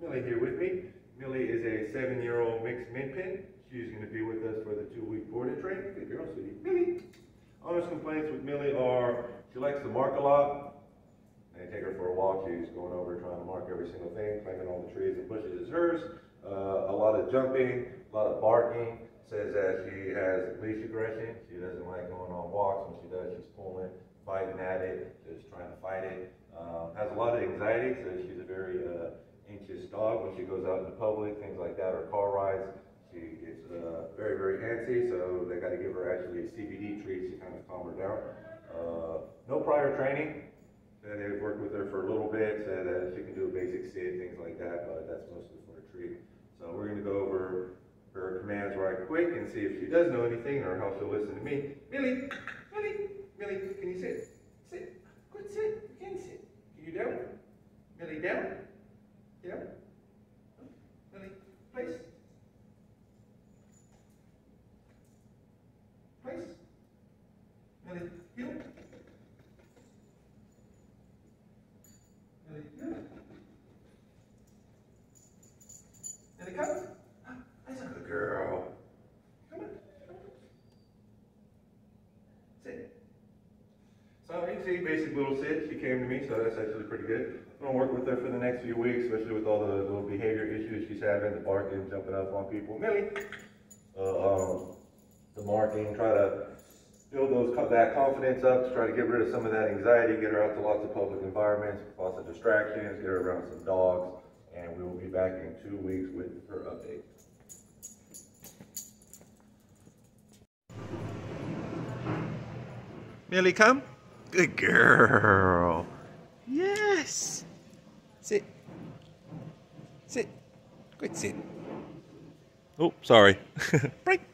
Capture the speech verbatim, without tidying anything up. Millie here with me. Millie is a seven-year-old mixed min pin. She's going to be with us for the two-week boarding training. Good girl, sweetie. Millie. Honest complaints with Millie are she likes to mark a lot. I take her for a walk. She's going over trying to mark every single thing, climbing all the trees and bushes is hers. Uh, a lot of jumping, a lot of barking. Says that she has leash aggression. She doesn't like going on walks. When she does, she's pulling, biting at it, just trying to fight it. Um, has a lot of anxiety, so she's a very uh, anxious dog. When she goes out in the public, things like that, or car rides, she gets uh, very, very antsy. So they got to give her actually a C B D treat to kind of calm her down. Uh, no prior training. And they've worked with her for a little bit, so that she can do a basic sit, things like that, but that's mostly for a treat. So we're going to go over her commands right quick and see if she does know anything or how she'll listen to me. Millie, Millie, Millie, can you sit? Sit, good sit, you can sit. Can you down? Millie, down? Down? Millie, place. Place. Millie, heel. Come. Oh, that's a good girl. Come on. Come on. Sit. So you can see basic little sit. She came to me, so that's actually pretty good. I'm going to work with her for the next few weeks, especially with all the little behavior issues she's having, the barking, jumping up on people. Millie. Uh, um, the marking, try to build those, that confidence up, to try to get rid of some of that anxiety, get her out to lots of public environments, lots of distractions, get her around some dogs. And we will be back in two weeks with her update. Millie, come. Good girl. Yes. Sit. Sit. Good sit. Oh, sorry. Break.